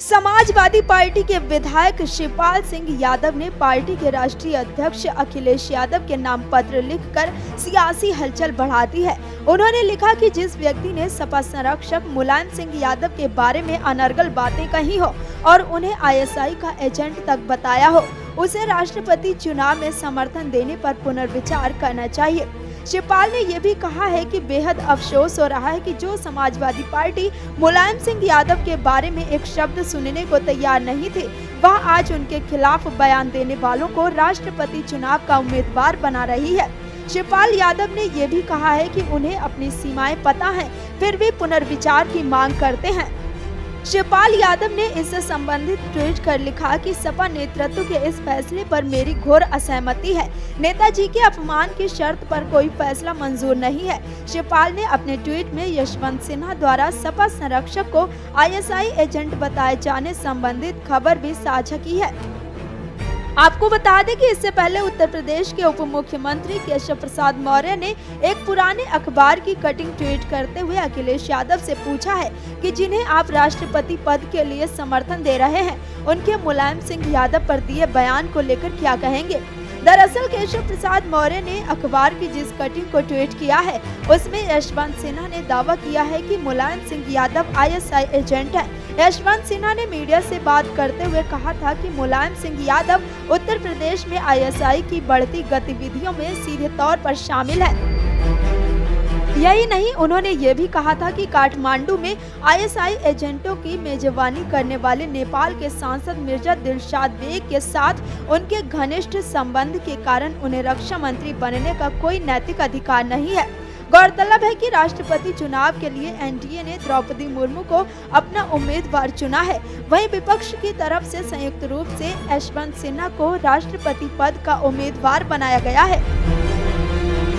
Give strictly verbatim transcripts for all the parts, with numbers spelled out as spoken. Samajwadi party के विधायक शिवपाल सिंह यादव ने पार्टी के राष्ट्रीय अध्यक्ष अखिलेश यादव के नाम पत्र लिखकर सियासी हलचल बढ़ा दी है। उन्होंने लिखा कि जिस व्यक्ति ने सपा संरक्षक मुलायम सिंह यादव के बारे में अनर्गल बातें कही हो और उन्हें आई एस आई का एजेंट तक बताया हो, उसे राष्ट्रपति चुनाव में समर्थन देने पर पुनर्विचार करना चाहिए। शिवपाल ने यह भी कहा है कि बेहद अफसोस हो रहा है कि जो समाजवादी पार्टी मुलायम सिंह यादव के बारे में एक शब्द सुनने को तैयार नहीं थी, वह आज उनके खिलाफ बयान देने वालों को राष्ट्रपति चुनाव का उम्मीदवार बना रही है। शिवपाल यादव ने यह भी कहा है कि उन्हें अपनी सीमाएं पता हैं, फिर भी पुनर्विचार की मांग करते हैं। शिवपाल यादव ने इससे संबंधित ट्वीट कर लिखा कि सपा नेतृत्व के इस फैसले पर मेरी घोर असहमति है। नेताजी के अपमान की शर्त पर कोई फैसला मंजूर नहीं है। शिवपाल ने अपने ट्वीट में यशवंत सिन्हा द्वारा सपा संरक्षक को आई एस आई एजेंट बताए जाने संबंधित खबर भी साझा की है। आपको बता दें कि इससे पहले उत्तर प्रदेश के उप मुख्यमंत्री केशव प्रसाद मौर्य ने एक पुराने अखबार की कटिंग ट्वीट करते हुए अखिलेश यादव से पूछा है कि जिन्हें आप राष्ट्रपति पद के लिए समर्थन दे रहे हैं, उनके मुलायम सिंह यादव पर दिए बयान को लेकर क्या कहेंगे। दरअसल केशव प्रसाद मौर्य ने अखबार की जिस कटिंग को ट्वीट किया है, उसमें यशवंत सिन्हा ने दावा किया है कि Mulayam Singh Yadav I S I agent है। यशवंत सिन्हा ने मीडिया से बात करते हुए कहा था कि मुलायम सिंह यादव उत्तर प्रदेश में आई एस आई की बढ़ती गतिविधियों में सीधे तौर पर शामिल है। यही नहीं, उन्होंने ये भी कहा था कि काठमांडू में आई एस आई एजेंटों की मेजबानी करने वाले नेपाल के सांसद मिर्जा दिलशाद बेग के साथ उनके घनिष्ठ संबंध के कारण उन्हें रक्षा मंत्री बनने का कोई नैतिक अधिकार नहीं है। गौरतलब है कि राष्ट्रपति चुनाव के लिए एन डी ए ने द्रौपदी मुर्मू को अपना उम्मीदवार चुना है। वहीं विपक्ष की तरफ से संयुक्त रूप से यशवंत सिन्हा को राष्ट्रपति पद का उम्मीदवार बनाया गया है।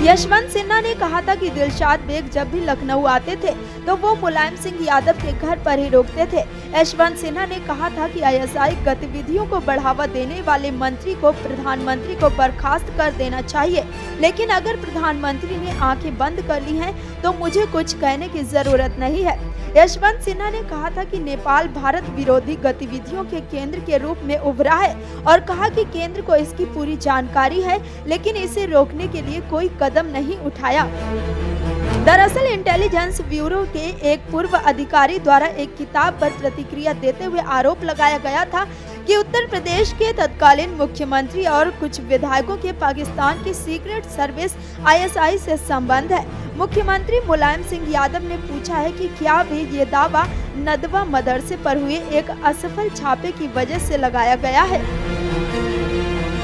यशवंत सिन्हा ने कहा था कि दिलशाद बेग जब भी लखनऊ आते थे तो वो मुलायम सिंह यादव के घर पर ही रुकते थे। यशवंत सिन्हा ने कहा था कि आई एस आई गतिविधियों को बढ़ावा देने वाले मंत्री को प्रधानमंत्री को बर्खास्त कर देना चाहिए, लेकिन अगर प्रधानमंत्री ने आंखें बंद कर ली हैं तो मुझे कुछ कहने की जरूरत नहीं है। यशवंत सिन्हा ने कहा था कि नेपाल भारत विरोधी गतिविधियों के केंद्र के रूप में उभरा है और कहा कि केंद्र को इसकी पूरी जानकारी है, लेकिन इसे रोकने के लिए कोई कदम नहीं उठाया। दरअसल इंटेलिजेंस ब्यूरो के एक पूर्व अधिकारी द्वारा एक किताब पर प्रतिक्रिया देते हुए आरोप लगाया गया था कि उत्तर प्रदेश के तत्कालीन मुख्यमंत्री और कुछ विधायकों के पाकिस्तान की secret service I S I से संबंध है। मुख्यमंत्री मुलायम सिंह यादव ने पूछा है कि क्या भी ये दावा नदवा मदरसे पर हुए एक असफल छापे की वजह से लगाया गया है।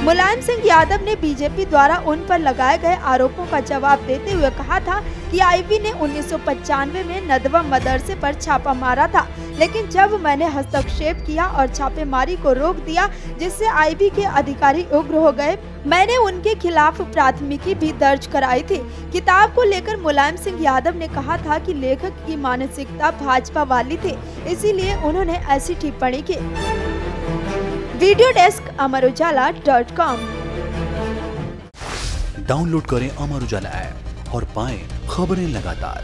मुलायम सिंह यादव ने बीजेपी द्वारा उन पर लगाए गए आरोपों का जवाब देते हुए कहा था कि आई बी ने उन्नीस सौ पचानवे में नदवा मदरसे पर छापा मारा था, लेकिन जब मैंने हस्तक्षेप किया और छापेमारी को रोक दिया, जिससे आई बी के अधिकारी उग्र हो गए, मैंने उनके खिलाफ प्राथमिकी भी दर्ज कराई थी। किताब को लेकर मुलायम सिंह यादव ने कहा था कि लेखक की मानसिकता भाजपा वाली थी, इसीलिए उन्होंने ऐसी टिप्पणी की। Video desk Amar Ujala dot com. Download करें अमर उजाला ऐप और पाएं खबरें लगातार।